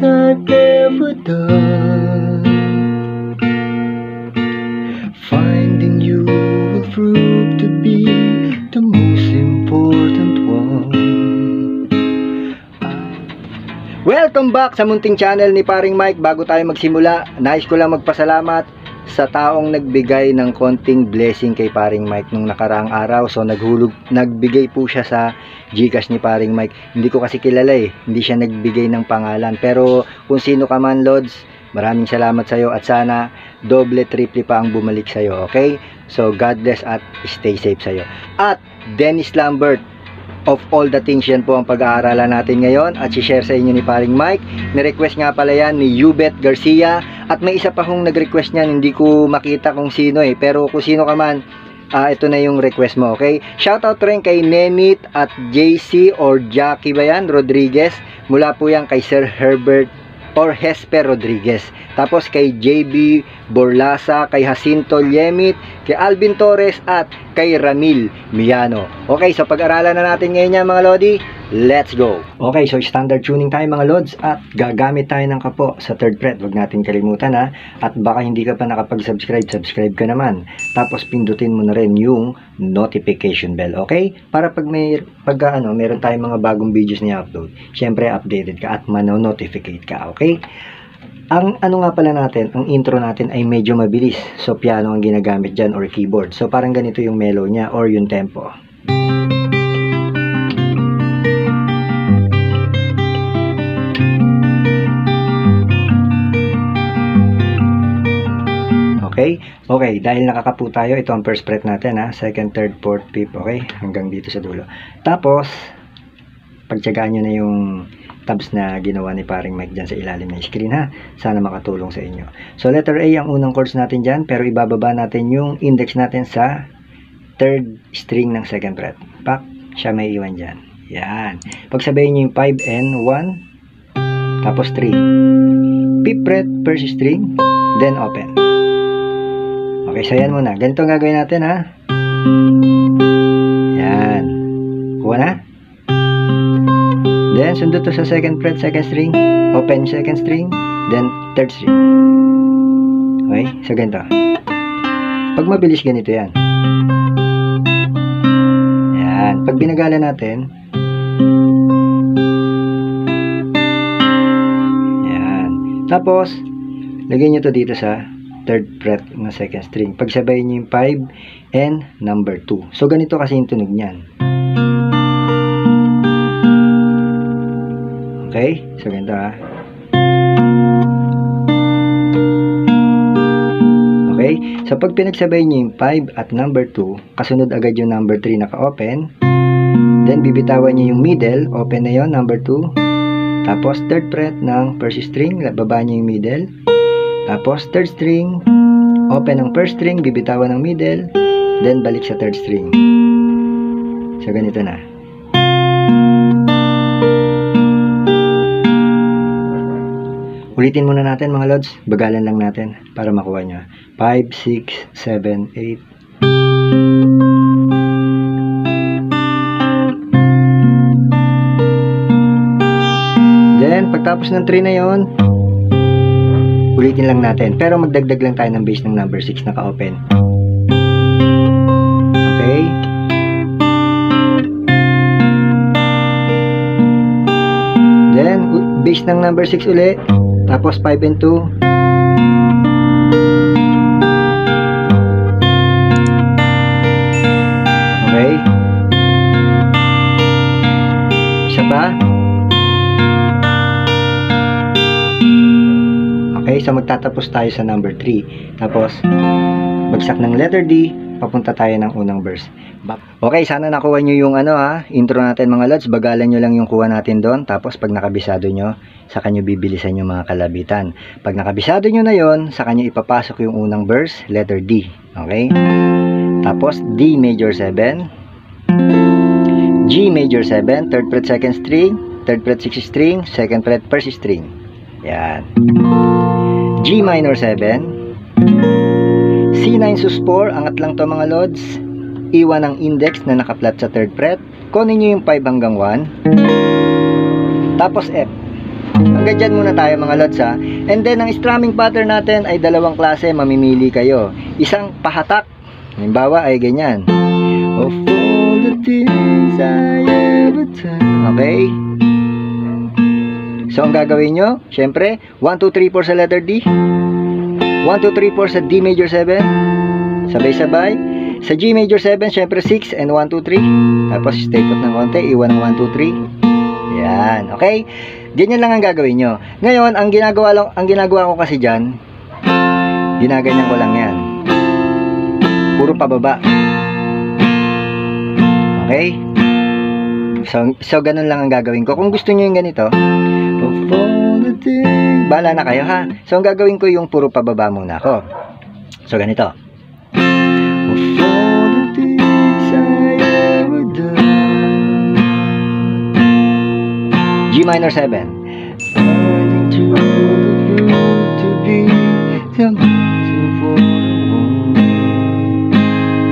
things I've ever done. Finding you will prove to be the most important one. Welcome back sa munting channel ni Pareng Mike. Bago tayo magsimula, nais ko lang magpasalamat sa taong nagbigay ng konting blessing kay Pareng Mike nung nakaraang araw. So nagbigay po siya sa G-Cash ni Pareng Mike. Hindi ko kasi kilala eh, hindi siya nagbigay ng pangalan, pero kung sino ka man, Lods, maraming salamat sa iyo at sana doble triple pa ang bumalik sa iyo, okay? So God bless at stay safe sa iyo. At Dennis Lambert, of all the things, yan po ang pag-aaralan natin ngayon at si-share sa inyo ni Pareng Mike. Ni-request nga pala yan ni Yubet Garcia at may isa pa hong nag-request niyan, hindi ko makita kung sino eh, pero kung sino ka man, ito na yung request mo, okay? Shoutout rin kay Nenit at JC or Jackie Bayan Rodriguez, mula po yan kay Sir Herbert or Jesper Rodriguez. Tapos kay JB Borlasa, kay Jacinto Liemit, kay Alvin Torres at kay Ramil Miano. Okay, so pag-aralan na natin ngayon yan, mga Lodi. Let's go! Okay, so standard tuning tayo, mga Lods, at gagamit tayo ng kapo sa 3rd fret. Huwag natin kalimutan ha. At baka hindi ka pa nakapag-subscribe, subscribe ka naman. Tapos pindutin mo na rin yung notification bell, okay? Para pag meron tayong mga bagong videos na i-upload, syempre updated ka at manonotificate ka, okay? Ang ano nga pala natin, ang intro natin ay medyo mabilis. So piano ang ginagamit dyan or keyboard. So parang ganito yung mellow niya or yung tempo. Okay? Okay, dahil nakakapu tayo, ito ang first fret natin ha. Second, third, fourth, fifth, okay? Hanggang dito sa dulo. Tapos, pagtyagaan nyo na yung tabs na ginawa ni Pareng Mike dyan sa ilalim ng screen ha. Sana makatulong sa inyo. So letter A ang unang chords natin dyan, pero ibababa natin yung index natin sa 3rd string ng 2nd fret. Pak, siya may iwan dyan. Yan. Pagsabihin nyo yung 5 and 1, tapos 3. 5th fret, first string, then open. Okay, so yan muna. Ganito ang gagawin natin ha. Yan. Kuha na. Then, sundot to sa 2nd fret, 2nd string, open 2nd string, then 3rd string. Okay? So, ganito. Pag mabilis, ganito yan. Yan. Pag binagala natin, yan. Tapos, lagyan nyo to dito sa 3rd fret ng 2nd string. Pagsabayin nyo yung 5 and number 2. So, ganito kasi yung tunog nyan. Okay? So, ganito ha. Okay? So, pag pinagsabay nyo yung 5 at number 2, kasunod agad yung number 3 naka-open. Then, bibitawan nyo yung middle. Open na yun, number 2. Tapos, 3rd fret ng first string. Baba nyo yung middle. Tapos, 3rd string. Open ng first string. Bibitawan ng middle. Then, balik sa 3rd string. So, ganito na. Ulitin muna natin, mga Lods. Bagalan lang natin para makuha nyo. 5, 6, 7, 8. Then, pagtapos ng 3 na yun, ulitin lang natin. Pero magdagdag lang tayo ng base ng number 6 naka-open. Okay? Then, base ng number 6 ulit. Tapos 5 and 2. Okay. Isa pa. Okay, so magtatapos tayo sa number 3. Tapos, bagsak ng letter D, papunta tayo ng unang verse. Okay, sana nakuha nyo yung ano ha, intro natin, mga Lods. Bagalan nyo lang yung kuha natin doon. Tapos, pag nakabisado nyo, saka nyo bibilisan yung mga kalabitan. Pag nakabisado nyo na yon, saka nyo ipapasok yung unang verse, letter D. Okay? Tapos, D major 7, G major 7, 3rd fret 2nd string, 3rd fret 6th string, 2nd fret 1st string. Yan. G minor 7, C9 sus 4, angat lang to, mga Lods. Iwan ang index na nakaplat sa 3rd fret. Kunin nyo yung 5 hanggang 1. Tapos F. Ang Hanggang dyan muna tayo mga lods ha. And then ang strumming pattern natin ay dalawang klase, mamimili kayo. Isang pahatak, halimbawa ay ganyan. Of all the things I ever done. Okay? So ang gagawin nyo, syempre 1, 2, 3, 4 sa letter D, 1, 2, 3, 4 sa D major 7. Sabay-sabay. Sa G major 7, syempre 6 and 1, 2, 3. Tapos take up ng konti, iwan ng 1, 2, 3. Yan, okay? Ganyan lang ang gagawin nyo. Ngayon, ang ginagawa ko kasi dyan, ginaganyan ko lang yan. Puro pababa. Okay? So ganun lang ang gagawin ko. Kung gusto nyo yung ganito, bahala na kayo ha. So, ang gagawin ko yung puro pababa muna ako. So, ganito. G minor 7.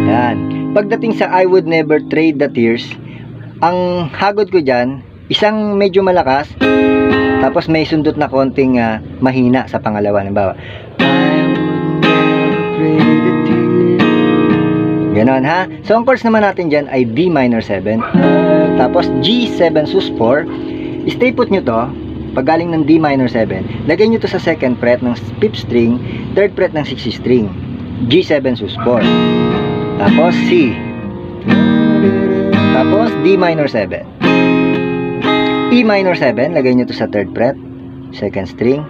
Yan. Pagdating sa I would never trade the tears, ang hagod ko dyan, isang medyo malakas, tapos may sundot na konting mahina sa pangalawa. Halimbawa, I would never trade the tears. Ganon ha. So ang chords naman natin dyan ay D minor 7, tapos G7 sus 4. Stay put nyo to, pag galing ng D minor 7, lagay nyo to sa 2nd fret ng 5th string, 3rd fret ng 6th string, G7 sus 4, tapos C, tapos D minor 7, E minor 7, lagay nyo to sa 3rd fret, 2nd string,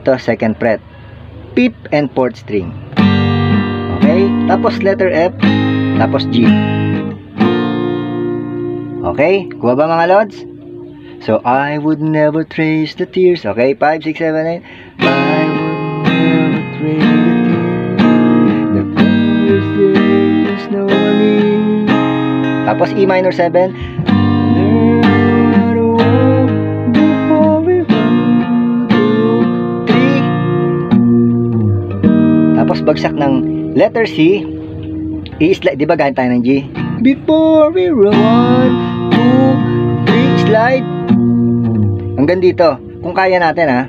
ito 2nd fret, 5th and 4th string, okay, tapos letter F, tapos G, okay, kuha ba mga lods? So, I would never trace the tears. Okay, 5, 6, 7, 8. I would never trace the tears. The colors there is no need. Tapos E minor 7. Tapos bagsak ng letter C. I-slide, di ba ganyan tayo ng G? Before we run, 2, 3, slide. Hanggang dito, kung kaya natin ha.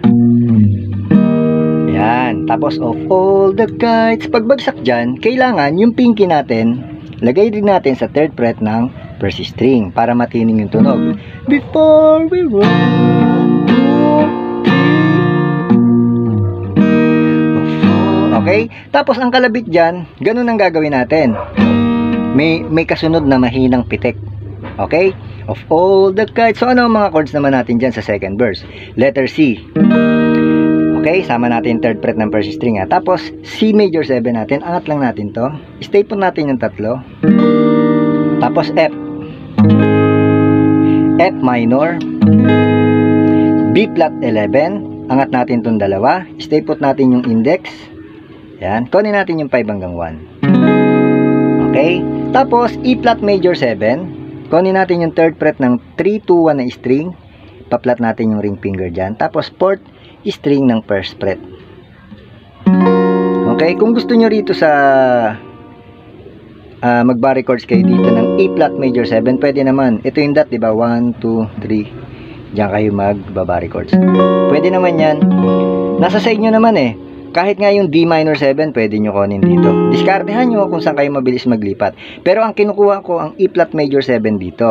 Yan, tapos of all the kites, pagbagsak dyan, kailangan yung pinky natin, lagay din natin sa 3rd fret ng 1st string para matining yung tunog. Before we run, okay, tapos ang kalabit dyan, ganun ang gagawin natin. May kasunod na mahinang pitik. Okay? Of all the kites. So, ano ang mga chords naman natin dyan sa 2nd verse? Letter C. Okay? Sama natin 3rd fret ng 1st string. Ha? Tapos, C major 7 natin. Angat lang natin to. Stay put natin yung tatlo. Tapos, F. F minor. B flat 11. Angat natin tong dalawa. Stay put natin yung index. Yan. Kunin natin yung 5 hanggang 1. Okay? Tapos, E flat major 7. Kunin natin yung 3rd fret ng 3, 2, 1 na string. Paplat natin yung ring finger dyan. Tapos 4th string ng 1st fret. Okay, kung gusto nyo rito sa mag-bar chords kayo dito ng E flat major 7, pwede naman. Ito yung dot, diba? 1, 2, 3. Diyan kayo mag-bar chords. Pwede naman yan. Nasa sa inyo naman eh. Kahit nga yung D minor 7, pwede nyo kunin dito. Diskartehan nyo kung saan kayo mabilis maglipat. Pero ang kinukuha ko, ang E flat major 7 dito.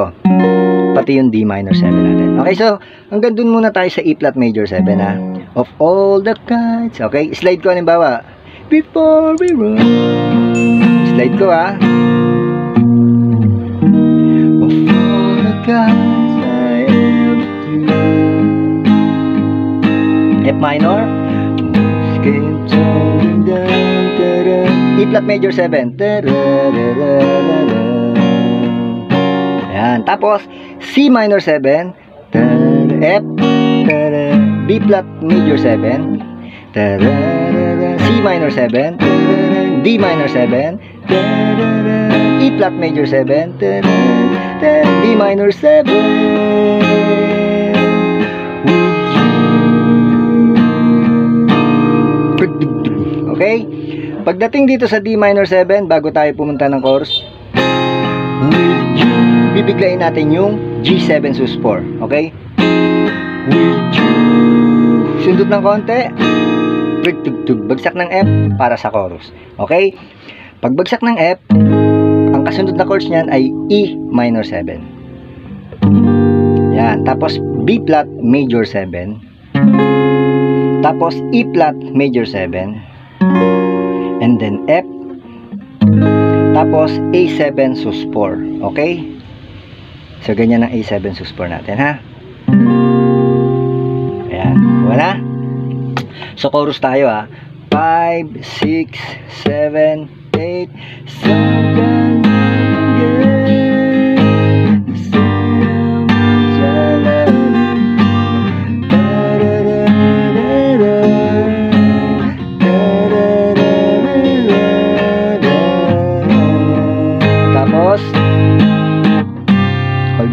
Pati yung D minor 7 natin. Okay, so, hanggang dun muna tayo sa E flat major 7, ha? Of all the kites. Okay, slide ko, halimbawa. Before we run. Slide ko, ha? Of all the kites I ever do. F minor. E flat major 7. Ayan. Tapos C minor 7, F, B flat major 7, C minor 7, D minor 7, E flat major 7, D minor 7. Okay? Pagdating dito sa D minor 7, bago tayo pumunta ng chorus, bibiglayin natin yung G7 sus 4. Okay? sundot ng konti, tug-tug-tug, bagsak ng F para sa chorus. Okay? Pagbagsak ng F, ang kasunod na chords niyan ay E minor 7. Yan, tapos B flat major 7. Tapos E flat major 7. And then F. Tapos A7 sus 4. Okay? So ganyan ang A7 sus 4 natin, ha? Ayan, wala. So chorus tayo, ha. 5 6 7 8 7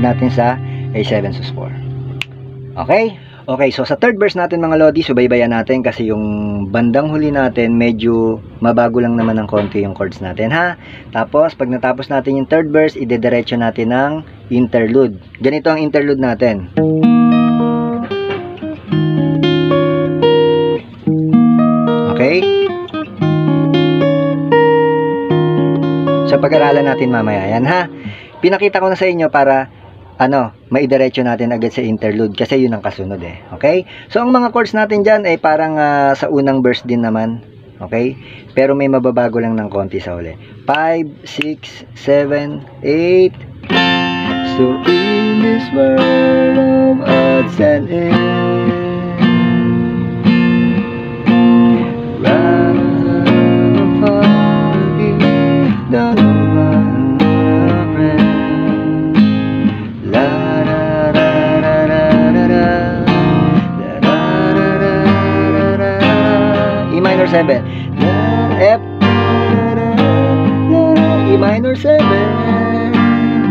natin sa A7 sus 4. Okay? Okay, so sa third verse natin mga lodi, subaybayan natin kasi yung bandang huli natin medyo mabago lang naman ng konti yung chords natin, ha? Tapos pag natapos natin yung third verse, idediretso natin ng interlude. Ganito ang interlude natin. Okay? So pag-aralan natin mamaya, yan, ha? Pinakita ko na sa inyo para ano, maidiretso natin agad sa interlude kasi yun ang kasunod, eh. Okay? So ang mga chords natin dyan ay parang sa unang verse din naman. Okay? Pero may mababago lang ng konti sa huli. 5, 6, 7, 8. So in this world of odds and ends, seven, F, E minor 7,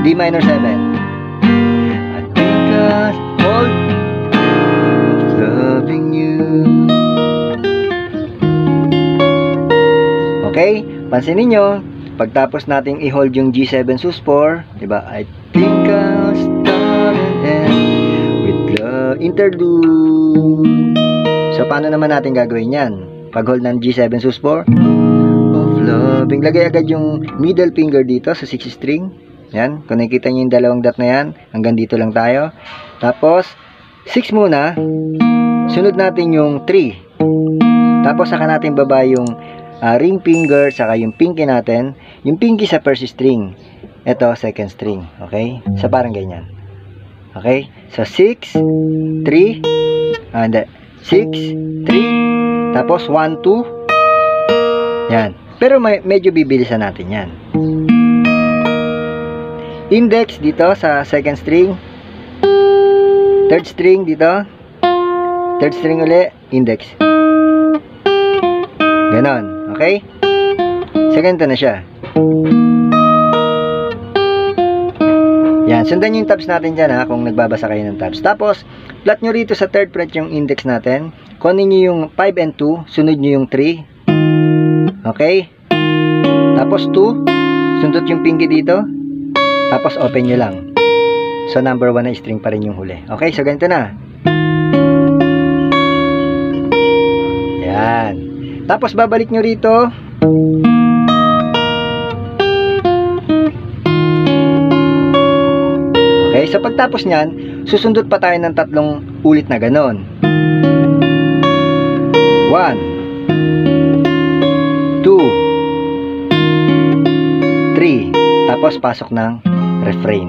D minor 7. I think I hold loving you. Okay, pansinin nyo, pagtapos nating i-hold yung G7 sus 4, diba? I think I'll start and end with the interlude. So paano naman natin gagawin yan? Pag-hold ng G7 sus 4 of loving, lagay agad yung middle finger dito sa 6th string. Yan, kung nakikita nyo yung dalawang dot na yan, hanggang dito lang tayo. Tapos 6 muna, sunod natin yung 3. Tapos saka natin baba yung ring finger, saka yung pinky natin. Yung pinky sa first string, ito 2nd string. Okay, so parang ganyan. Okay, so 6 3 and 6 3. Tapos 1, 2. Yan. Pero medyo bibilisan natin yan. Index dito sa 2nd string. 3rd string dito. 3rd string ulit. Index. Ganon. Okay? So, ganito na siya. Yan. Sundan nyo yung tabs natin dyan, ha, kung nagbabasa kayo ng tabs. Tapos, flat nyo rito sa 3rd fret yung index natin. Kunin nyo yung 5 and 2, sunod nyo yung 3. Okay? Tapos 2, sundot yung pinky dito. Tapos open nyo lang. So number 1 na string pa rin yung huli. Okay? So ganito na. Yan. Tapos babalik nyo rito. Okay? So pagtapos nyan, susundot pa tayo ng tatlong ulit na ganon. 1 2 3. Tapos pasok ng refrain.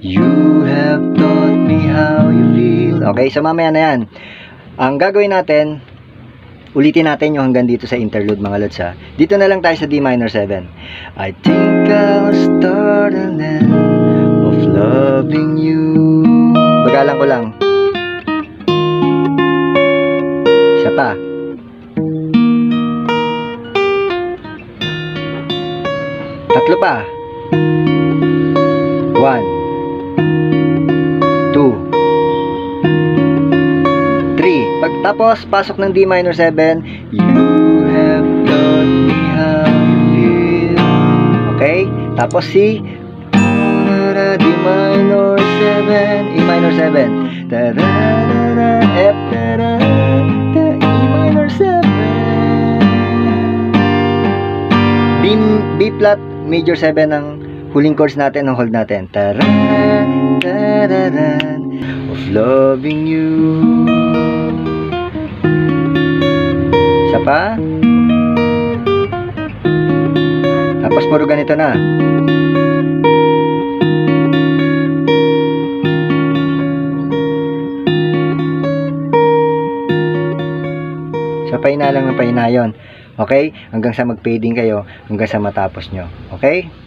You have taught me how you feel. Okay, so mamaya na yan. Ang gagawin natin, ulitin natin yung hanggang dito sa interlude mga lods, ha. Dito na lang tayo sa D minor 7. I think I'll start an end of loving you. Bagalan ko lang pa. Tatlo pa. 1 2 3. Pagtapos pasok ng D minor 7. You have taught me how you feel. Okay? Tapos C. D minor 7, E minor 7. F. B-flat major 7 ang huling chords natin, ang hold natin. Taran, tararan, of loving you. Isa pa. Tapos puro ganito na. Sa paina lang ng paina yun. Okay? Hanggang sa mag-fading kayo, hanggang sa matapos nyo. Okay?